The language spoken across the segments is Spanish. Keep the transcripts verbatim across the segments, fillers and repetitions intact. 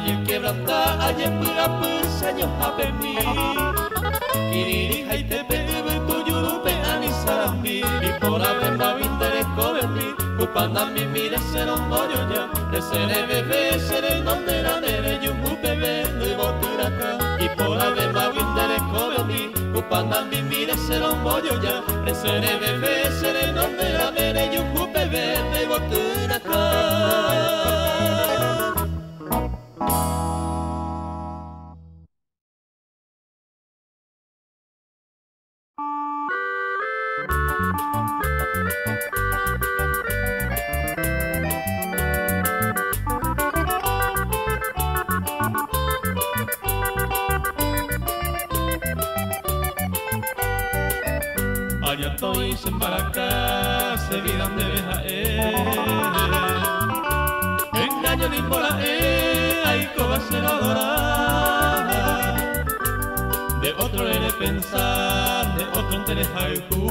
Ayer quebranta, ayer pura pur, señor, a mí. Piriri, haite pebe, tuyuru, peani, sarambi. Mi pola bemba, vintere, coberri. Cupanda, mi mire, seron, moyo ya. De sere, bebé, sere, donde la nere, yumbu, bebé, de boturaka. Mi pola bemba, vintere, coberri. Cupanda, mi mire, seron, moyo ya. De sere, bebé, sere, donde la nere, yumbu, bebé, de boturaka. Allá estoy sin para acá, se vi donde deja él. Engaño ni bola él, ahí coba se lo adoraba. De otro eres pensar, de otro interés hay cu.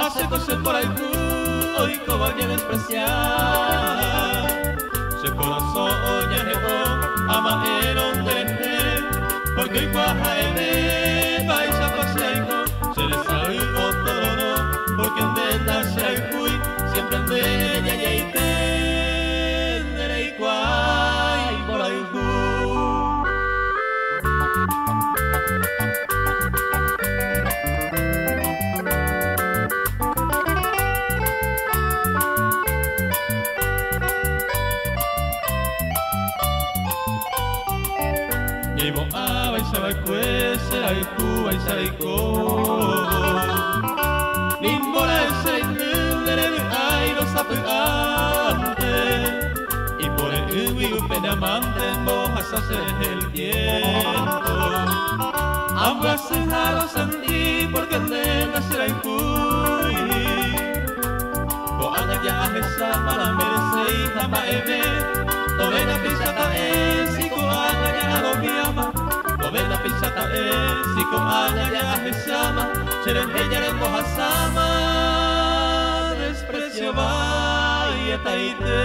Hace cosas por ahí cu, hoy coba ya despreciar. Se corazón hoy ya llegó, ama el hombre él, porque hoy cuaja él, vais a pasear. Porque en la Shaikui siempre en ella y ahí tendré igual por ahí. Llevo a bailar al cuece, a ir tú, a ir Nimbora es el número de aires apurantes. Y por el huigo penamante mojas hace el tiempo. Agua se jala sandí porque nena será el cuy. Coana ya esa para merece y jamás eve. Tovena pisata es y coana ya no me ama. Tovena pisata es y coana ya esa ama. Serán ella en Mojasama, desprecio va y etaite.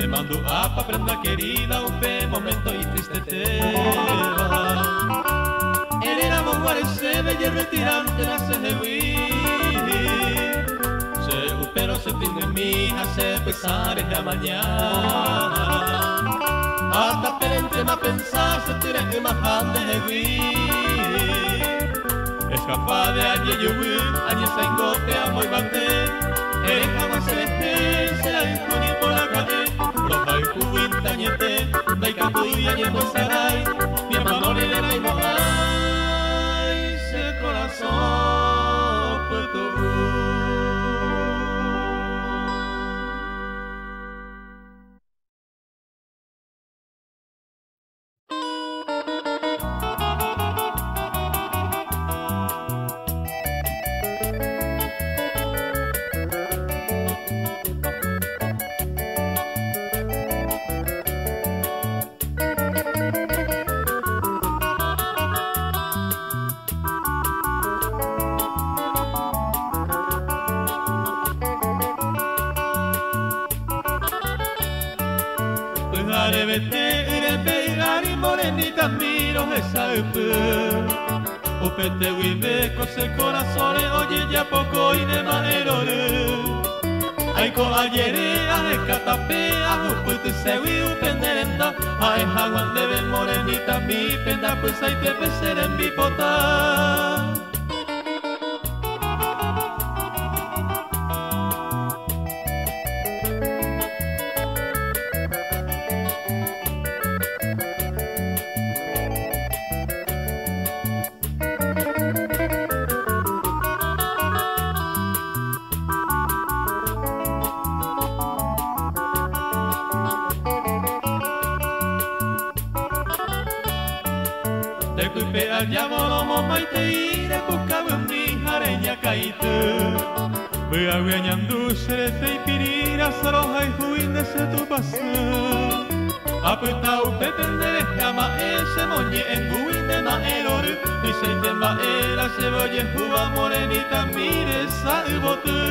Te mando a pa' prenda querida, un buen momento y triste te va. Parece bella y retirante la se de se upero se pide en mí, hace pesar en la mañana. Hasta perente más pensar, se tira que más de vi. Escapa de allí yo vi, allí se engote a muy bate. Eres jamás celeste, será el por la calle. Los haiku y tañete, daikatu y añeto sarai. Mi hermano le da y mojar. Upete huive cose el corazón, oye ya poco y de manero. Ay con ayer a rescatape, a upete se huive penderenda. Ay jaguan de ver morenita mi penda, pues hay te pecer en mi pota. Ya volamos maite y de buscaba un nijareña caíte. Voy a guiñando serete y pirira, soroja y juinde se tu pasé. Apuesta un pepende de cama ese moñe en juinde eroru, düşeytema era sevoye juba morenita mire salvotu.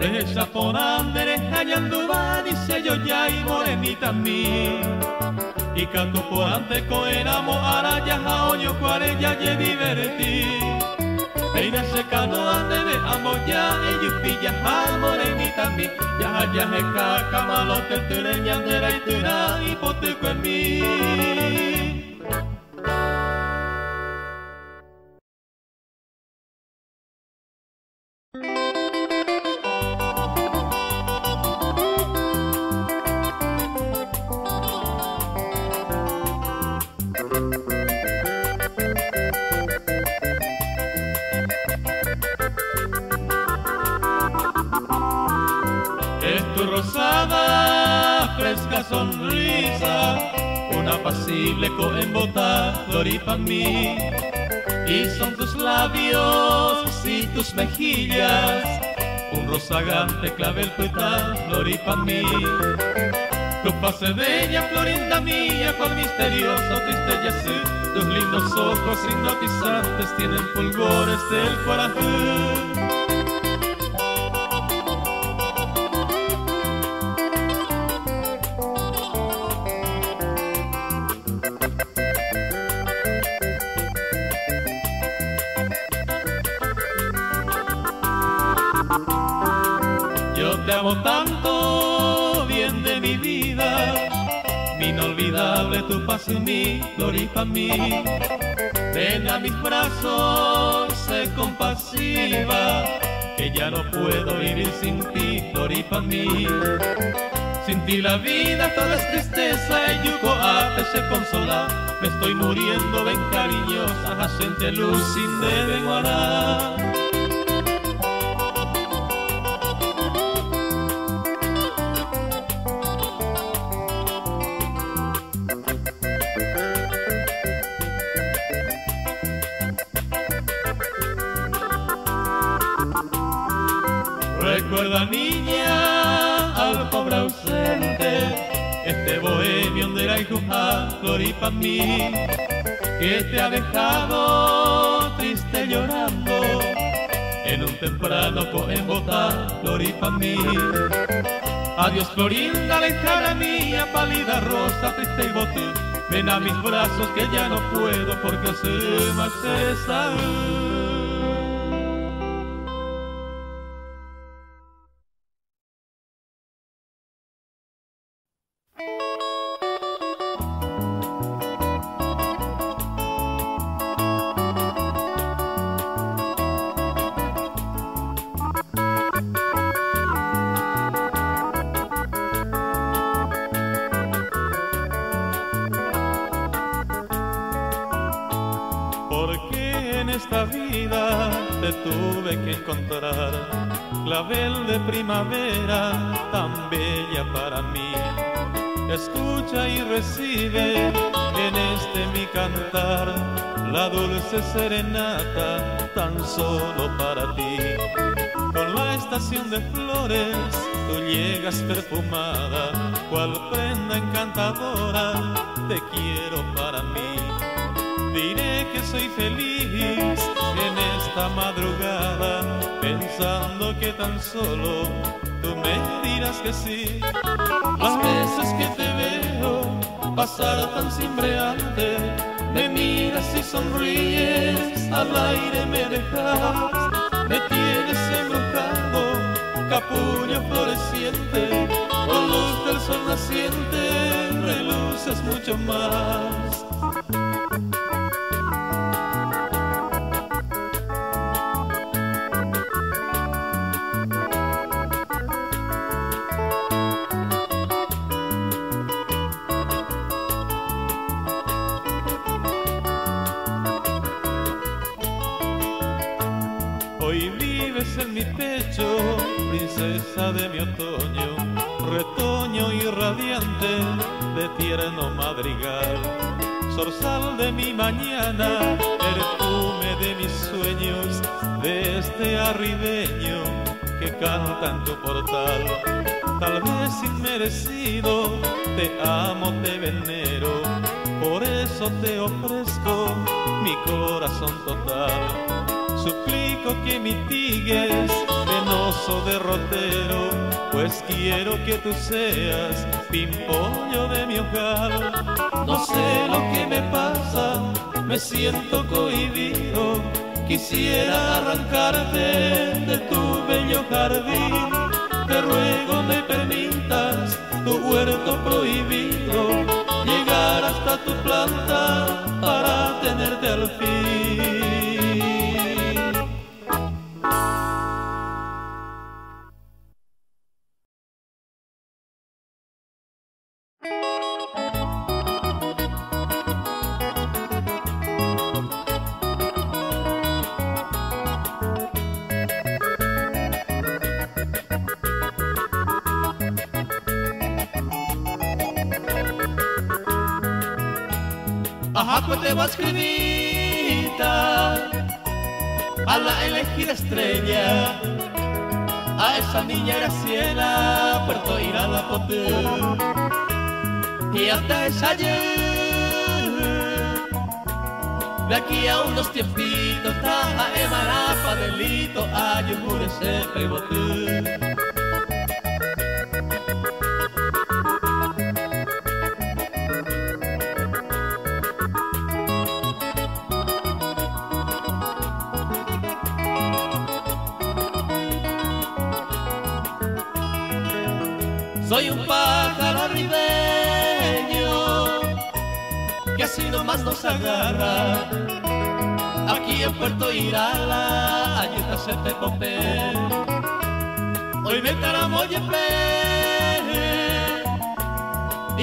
Derecha por andere, hallando va, dice yo ya y morenita mí. Y canto por ante coenamo, araya, jaoño, cuarella, ye divertí. Peina secano, ande de amo ya, y yupilla, ja, morenita mí. Ya, ya, jeca, camalote, tureñandera y tura, y poteco en mí. Fresca sonrisa, una apacible coembota, Floripami. Y son tus labios y tus mejillas, un rozagante clavel tuita, Floripami. Tu fase bella, florinda mía, cual misteriosa triste yacé, tus lindos ojos hipnotizantes tienen fulgores del corazón. Te amo tanto, bien de mi vida, inolvidable tu paso, mi Floripami. Ven a mis brazos, sé compasiva, que ya no puedo vivir sin ti, Floripami. Sin ti la vida toda es tristeza, el yugo arte se consola. Me estoy muriendo, ven cariñosa, hacente luz sin devenguará. Recuerda, niña, al pobre ausente, este bohemio de la hija Floripami, que te ha dejado triste llorando en un temprano coembota, Floripami. Adiós, florinda lejana mía, pálida rosa, triste y botín, ven a mis brazos que ya no puedo porque se me hace salud. Esta vida te tuve que encontrar, clavel de primavera tan bella para mí. Escucha y recibe en este mi cantar la dulce serenata tan solo para ti. Con la estación de flores tú llegas perfumada, cual prenda encantadora te quiero para mí. Diré que soy feliz en esta madrugada, pensando que tan solo tú me dirás que sí. Las veces que te veo pasar tan cimbreante, me miras y sonríes, al aire me dejas. Me tienes embrujado, capullo floreciente, con luz del sol naciente, reluces mucho más. hoy vives en mi pecho, princesa de mi otoño, retoño irradiante de tierno madrigal, zorzal de mi mañana, perfume de mis sueños, de este arribeño que canta en tu portal. Tal vez inmerecido, te amo, te venero, por eso te ofrezco mi corazón total. Suplico que mitigues penoso derrotero, pues quiero que tú seas pimpollo de mi hogar. No sé lo que me pasa, me siento cohibido, quisiera arrancarte de tu bello jardín. Te ruego me permitas tu huerto prohibido, llegar hasta tu planta para tenerte al fin. Ajá, te guasquinita, a la elegida estrella, a esa niña Graciela, Puerto Irala Poté, y antes ayer, de aquí a unos tiempitos, Taja, Emará, Padelito, Ayumure, Sepe y Boté. Soy un pájaro ribeño que así nomás nos agarra aquí en Puerto Irala, ayuda a serte popé. Hoy me taramo y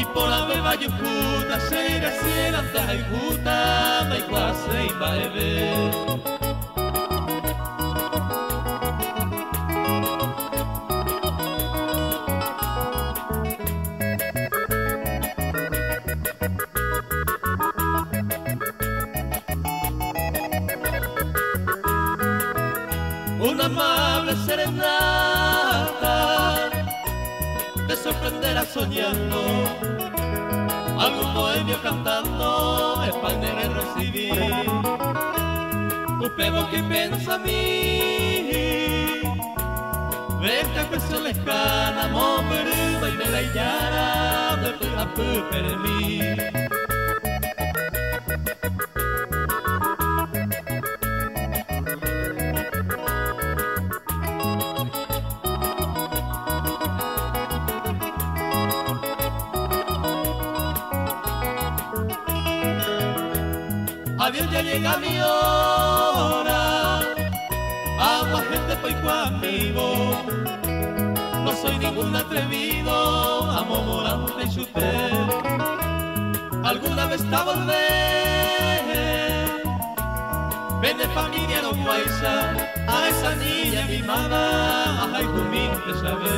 por la beba yucuta se graciela ante ayuda, me cuase y baebe. Una amable serenata te sorprenderá soñando, algún bohemio cantando el pan de recibir. Supemos que piensa a mí de esta expresión lejana, moveruma y medallana de tu apú per mí. Adiós, ya llega mi hora, agua gente fue conmigo. No soy ningún atrevido, amo morante y chuté. Alguna vez te volveré, ven de familia no guaysa, a esa niña mimada, a Jaigumín que sabe.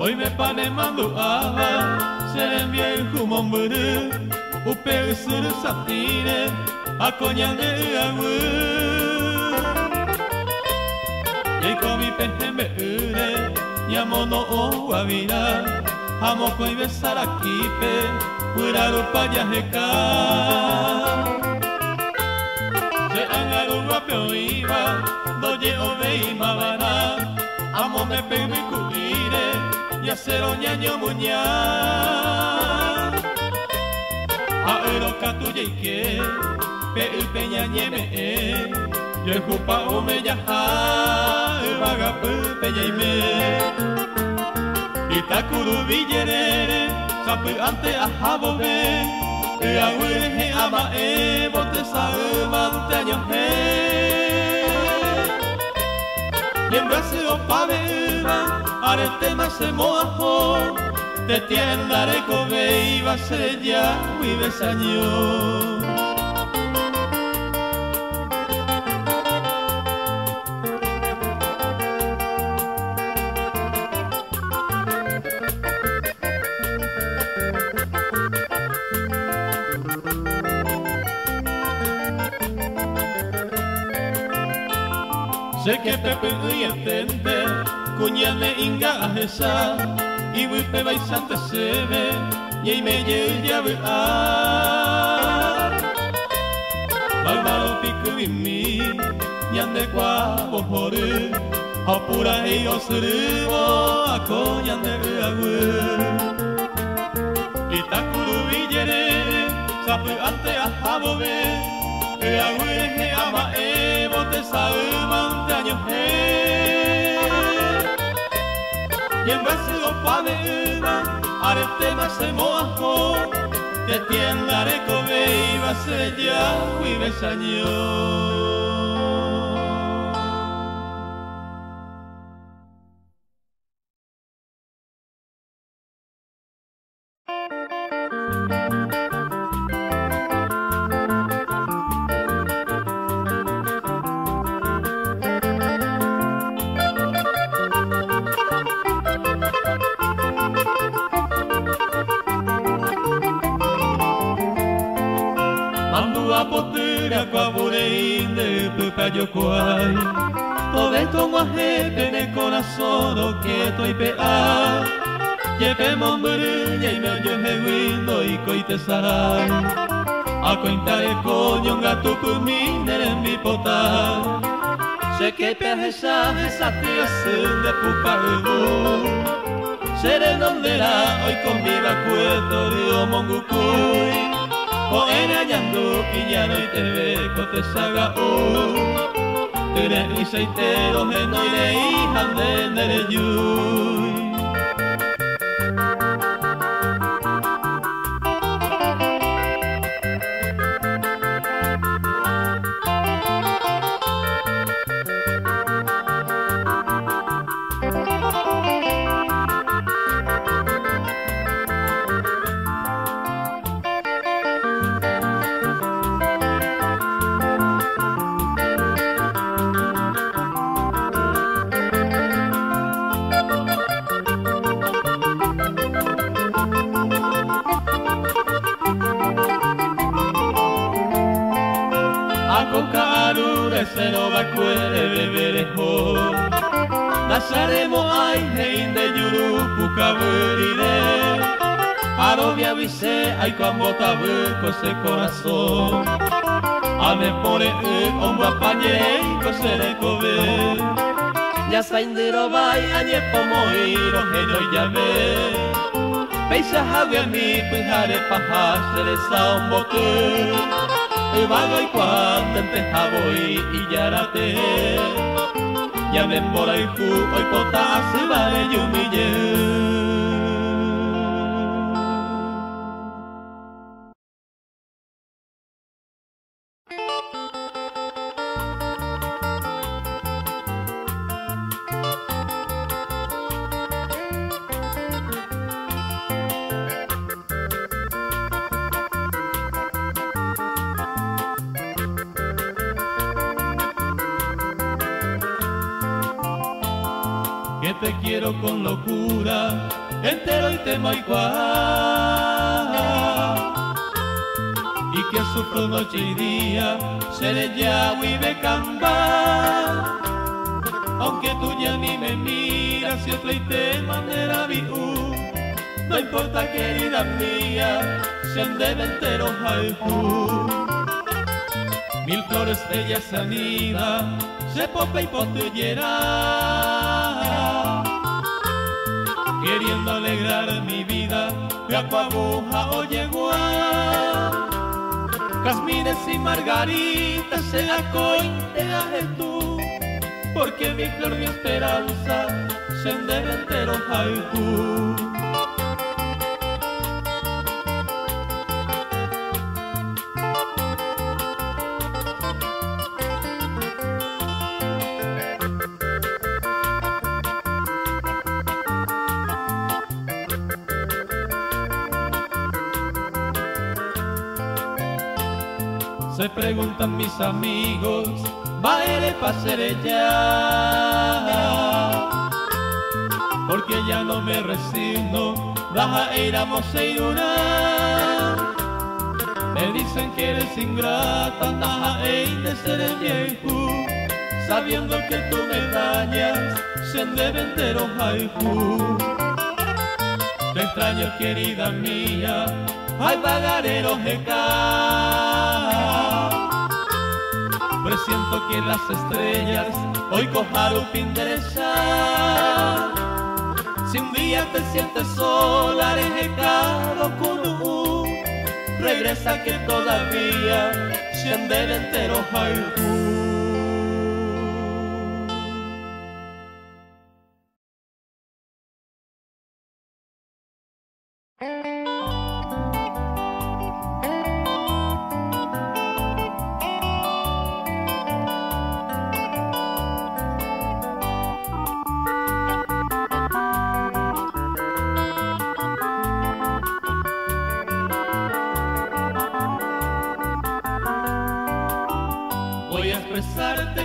Hoy me pane mando aba, seré viejo mombere, o pego suru satire, a coñane agu. Y con mi pente me ure, llamo no o avira, amo con besar aquí pe, fuera lo paya reca. Se angaru guapo iba, doye obey mabana, amo me pego mi cuire. Ya cero ñaño muñá, a eroca tuya y que, pe peña ñeme, yo escupa o me ya, el vagapu peña y me. Itakuru villere, sapeante a jabove, e agueje ama e, bote salvante añoje. Lembrase o pavera, arete más se mojo, te tienda recove y va a ser ya muy besañón. Sé que Pepe y entende, cuñale ingajesa, y wipe baisante se ve, y me lleva a Balbao pico y mi, y ande cuavo jore, a pura y osribo, a coñan de agüe. Y takuru villere, sapu ante a jabove, e agüe ama e. Te salvante añoje y en base lo padena arete más de mojo te tienda recove y va a ser ya muy besañón. A cuenta de coño un gato por mí en mi potar. Sé que perreza esa tía se de pupa de seré donde la hoy con mi vacueto de omongucuy. O era yando piñano y te ve con te saga u. Tere y seitero me no iré hija de nereyuy. Saremo ay hein de yurupu caburide Aro me avise ay cuando tabuco se corazón Ame pone un hombro apañe y cose de cobe Ya saindero vai añe pomo iro genio y llave Peisa javi a mi pujare pajaste de saumboku Ubago y cuando empejabo y yarate Ya me por ahí fu, hoy potas se va y humille. Te quiero con locura, entero y temo igual. Y que sufro noche y día, seré ya y me camba. Aunque tú ya ni me miras, siempre y de manera viú. No importa querida mía, se ande entero haiku. Mil flores de ella se anida, se popa y potullera. Queriendo alegrar mi vida, de acuabuja o yeguá. Jazmines y margaritas se la coin, te haces tú, porque mi flor, mi esperanza, producción de verteros haiku. Se preguntan mis amigos, ¿baile pasaré ya? Porque ya no me resigno, baja era moseidura. Me dicen que eres ingrata, baja de ser el viejo, sabiendo que tú me dañas, siendo ventero haiku. Te extraño, querida mía, hay vagareros de presiento que las estrellas hoy cojaron tu interesa. Si un día te sientes sola, rejecado con un regresa que todavía siendo el entero haiku.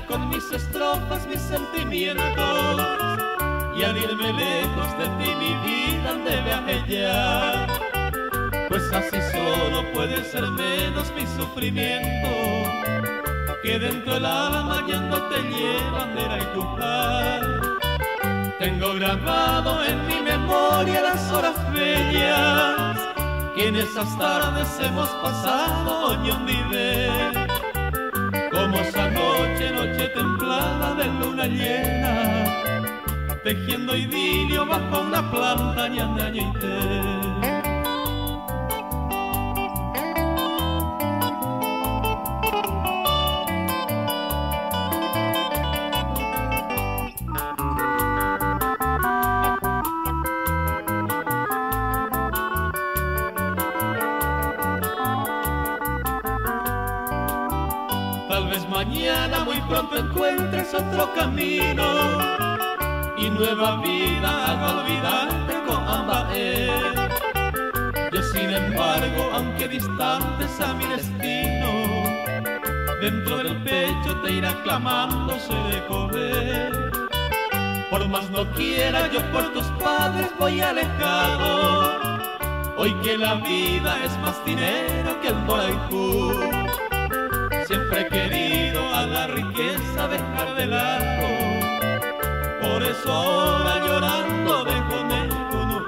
Con mis estrofas, mis sentimientos, y al irme lejos de ti mi vida debe ajellar, pues así solo puede ser menos mi sufrimiento, que dentro del alma ya no te lleva bandera y tu paz. Tengo grabado en mi memoria las horas bellas que en esas tardes hemos pasado hoy un nivel. Como esa noche, noche templada de luna llena, tejiendo idilio bajo una planta ñandañité. Mañana muy pronto encuentres otro camino y nueva vida al olvidarte con ambaé. Yo sin embargo, aunque distantes a mi destino, dentro del pecho te irá clamando soy de comer. Por más no quiera yo por tus padres voy alejado, hoy que la vida es más dinero que el doraipú. Siempre he querido a la riqueza dejar de lado, por eso ahora llorando vengo con el cunucú.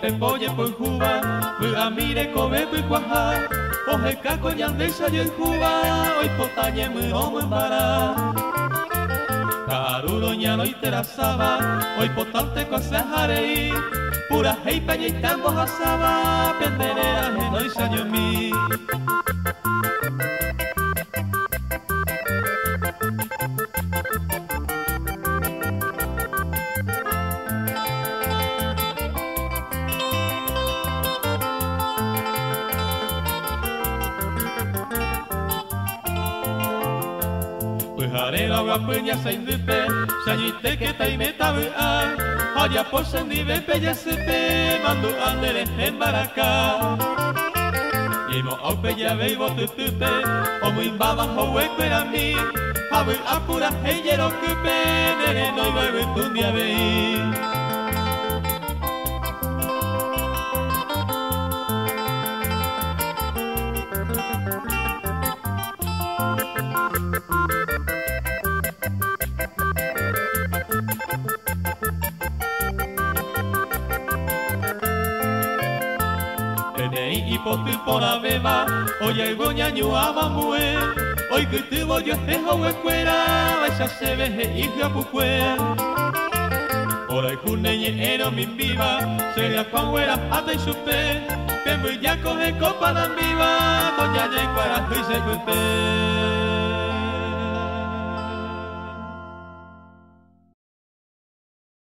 Tempoye por Cuba, Fulamire, Cobeto y Cuajá, Oje Caco, Yandecha y en Cuba, hoy Potañe, muy homo en Bará. Carudo, Ñano y Terazaba, hoy Potante, Cosejareí, Pura, Jey, Peña y Tambo, Jazaba, Penderea, Genoy, Sañomí. Peña se indipe, Sayite que te imetabe a, Oya por sendive peña se pe, Mandu andere en baracá. Y mo au peña beibo tutupe, O muy baba hueco era mí, Abu apura heyero cupe, Nere no iba a ver tu día veí. Nenei ipotipora beba, oya igoña ñuaba mue, oi kitibo yo ejo escuela, vaya se veje hija pucue. Ora ikuneye ero mi viva, seria panguera ata y supe, pembo ya coge copa dan viva, coña ya y cuera y se cupe.